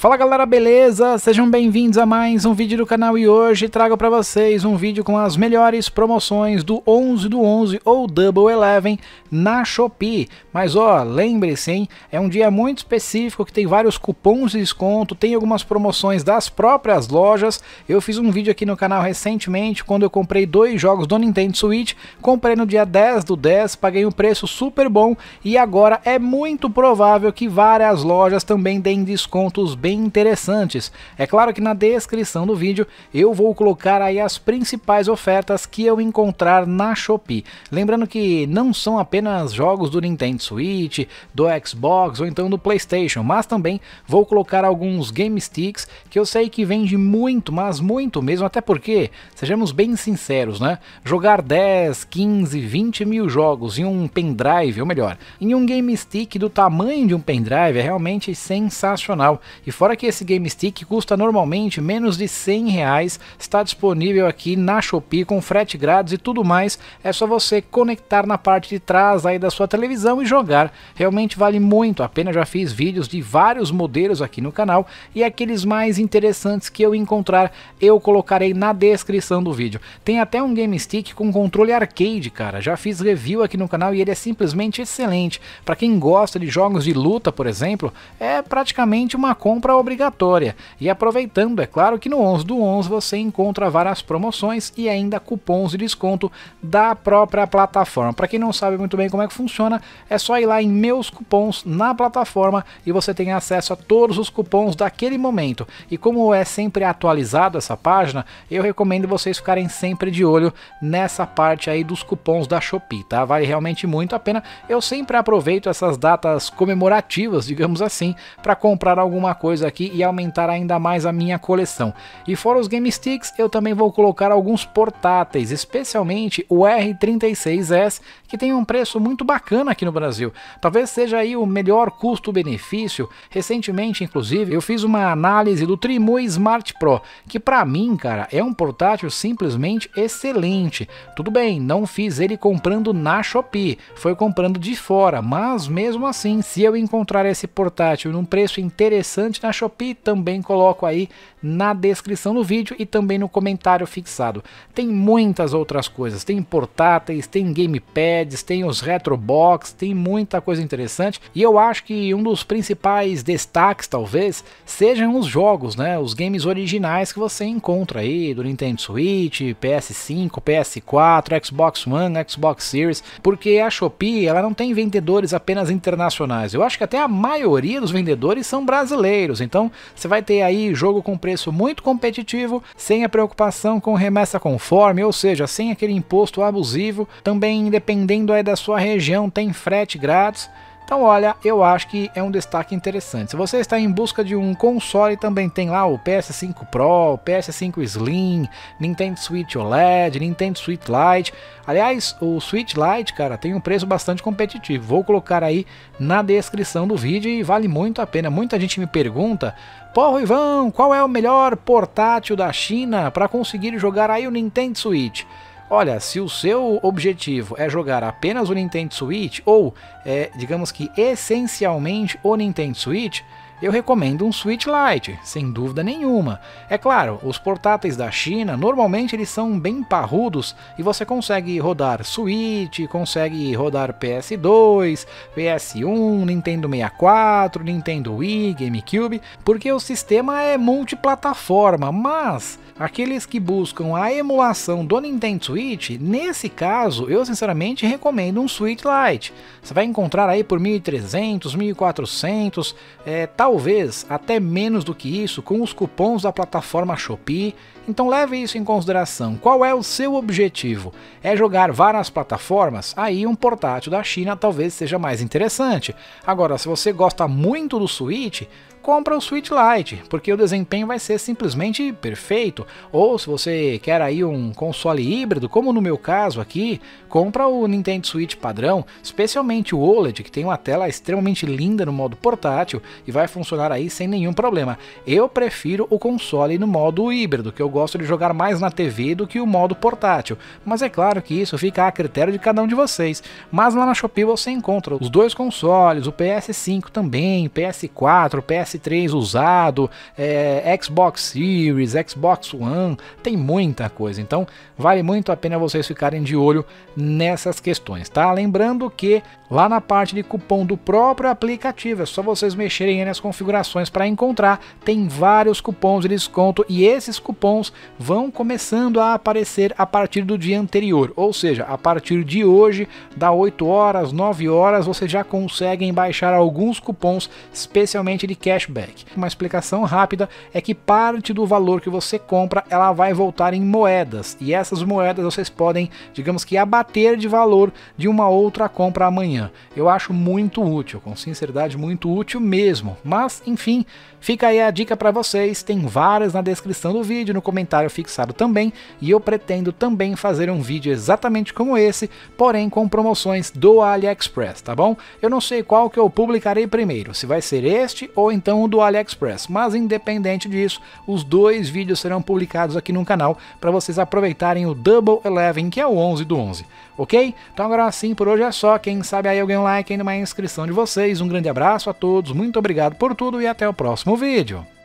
Fala galera, beleza? Sejam bem-vindos a mais um vídeo do canal e hoje trago para vocês um vídeo com as melhores promoções do 11/11 ou Double 11 na Shopee. Mas ó, lembre-se, hein? É um dia muito específico que tem vários cupons de desconto, tem algumas promoções das próprias lojas. Eu fiz um vídeo aqui no canal recentemente quando eu comprei dois jogos do Nintendo Switch, comprei no dia 10/10, paguei um preço super bom e agora é muito provável que várias lojas também deem descontos bem interessantes. É claro que na descrição do vídeo eu vou colocar aí as principais ofertas que eu encontrar na Shopee. Lembrando que não são apenas jogos do Nintendo Switch, do Xbox ou então do PlayStation, mas também vou colocar alguns Game Sticks que eu sei que vende muito, mas muito mesmo, até porque, sejamos bem sinceros, né? Jogar 10, 15, 20 mil jogos em um pendrive, ou melhor, em um Game Stick do tamanho de um pendrive é realmente sensacional. E fora que esse Game Stick custa normalmente menos de R$100, está disponível aqui na Shopee com frete grátis e tudo mais, é só você conectar na parte de trás aí da sua televisão e jogar, realmente vale muito a pena, já fiz vídeos de vários modelos aqui no canal e aqueles mais interessantes que eu encontrar eu colocarei na descrição do vídeo. Tem até um Game Stick com controle arcade, cara, já fiz review aqui no canal e ele é simplesmente excelente, para quem gosta de jogos de luta, por exemplo, é praticamente uma compra obrigatória. E aproveitando, é claro que no 11/11 você encontra várias promoções e ainda cupons de desconto da própria plataforma. Para quem não sabe muito bem como é que funciona, é só ir lá em meus cupons na plataforma e você tem acesso a todos os cupons daquele momento. E como é sempre atualizado essa página, eu recomendo vocês ficarem sempre de olho nessa parte aí dos cupons da Shopee, tá? Vale realmente muito a pena. Eu sempre aproveito essas datas comemorativas, digamos assim, para comprar alguma coisa aqui e aumentar ainda mais a minha coleção. E fora os Game Sticks, eu também vou colocar alguns portáteis, especialmente o R36S, que tem um preço muito bacana aqui no Brasil. Talvez seja aí o melhor custo-benefício. Recentemente, inclusive, eu fiz uma análise do Trimui Smart Pro, que pra mim, cara, é um portátil simplesmente excelente. Tudo bem, não fiz ele comprando na Shopee, foi comprando de fora, mas mesmo assim, se eu encontrar esse portátil num preço interessante na Shopee, também coloco aí na descrição do vídeo e também no comentário fixado. Tem muitas outras coisas, tem portáteis, tem gamepads, tem os retrobox, tem muita coisa interessante e eu acho que um dos principais destaques talvez sejam os jogos, né? Os games originais que você encontra aí do Nintendo Switch, PS5, PS4, Xbox One, Xbox Series, porque a Shopee ela não tem vendedores apenas internacionais, eu acho que até a maioria dos vendedores são brasileiros, então você vai ter aí jogo com preço muito competitivo, sem a preocupação com remessa conforme, ou seja, sem aquele imposto abusivo, também dependendo aí da sua região, tem frete grátis. Então olha, eu acho que é um destaque interessante. Se você está em busca de um console, também tem lá o PS5 Pro, o PS5 Slim, Nintendo Switch OLED, Nintendo Switch Lite. Aliás, o Switch Lite, cara, tem um preço bastante competitivo. Vou colocar aí na descrição do vídeo e vale muito a pena. Muita gente me pergunta: pô, Ivan, qual é o melhor portátil da China para conseguir jogar aí o Nintendo Switch? Olha, se o seu objetivo é jogar apenas o Nintendo Switch ou, digamos que essencialmente o Nintendo Switch, eu recomendo um Switch Lite, sem dúvida nenhuma. É claro, os portáteis da China, normalmente eles são bem parrudos e você consegue rodar Switch, consegue rodar PS2, PS1, Nintendo 64, Nintendo Wii, GameCube, porque o sistema é multiplataforma, mas aqueles que buscam a emulação do Nintendo Switch, nesse caso, eu sinceramente recomendo um Switch Lite. Você vai encontrar aí por 1.300, 1.400, talvez até menos do que isso com os cupons da plataforma Shopee. Então leve isso em consideração. Qual é o seu objetivo? É jogar várias plataformas? Aí um portátil da China talvez seja mais interessante. Agora, se você gosta muito do Switch, compra o Switch Lite, porque o desempenho vai ser simplesmente perfeito. Ou se você quer aí um console híbrido, como no meu caso aqui, compra o Nintendo Switch padrão, especialmente o OLED, que tem uma tela extremamente linda no modo portátil e vai funcionar aí sem nenhum problema. Eu prefiro o console no modo híbrido, que eu gosto de jogar mais na TV do que o modo portátil, mas é claro que isso fica a critério de cada um de vocês. Mas lá na Shopee você encontra os dois consoles, o PS5 também, PS4, PS5 PS3 usado, Xbox Series, Xbox One, tem muita coisa. Então vale muito a pena vocês ficarem de olho nessas questões, tá? Lembrando que lá na parte de cupom do próprio aplicativo, é só vocês mexerem aí nas configurações para encontrar, tem vários cupons de desconto e esses cupons vão começando a aparecer a partir do dia anterior, ou seja, a partir de hoje, da 8 horas, 9 horas, vocês já conseguem baixar alguns cupons, especialmente de cashback. Uma explicação rápida é que parte do valor que você compra, ela vai voltar em moedas, e essas moedas vocês podem, digamos que abater de valor de uma outra compra amanhã. Eu acho muito útil, com sinceridade, muito útil mesmo, mas enfim, fica aí a dica para vocês, tem várias na descrição do vídeo, no comentário fixado também, e eu pretendo também fazer um vídeo exatamente como esse, porém com promoções do AliExpress, tá bom? Eu não sei qual que eu publicarei primeiro, se vai ser este ou então o do AliExpress, mas independente disso, os dois vídeos serão publicados aqui no canal para vocês aproveitarem o Double 11, que é o 11 do 11, ok? Então agora sim, por hoje é só, quem sabe aí eu ganho um like ainda, uma inscrição de vocês, um grande abraço a todos, muito obrigado por tudo e até o próximo vídeo.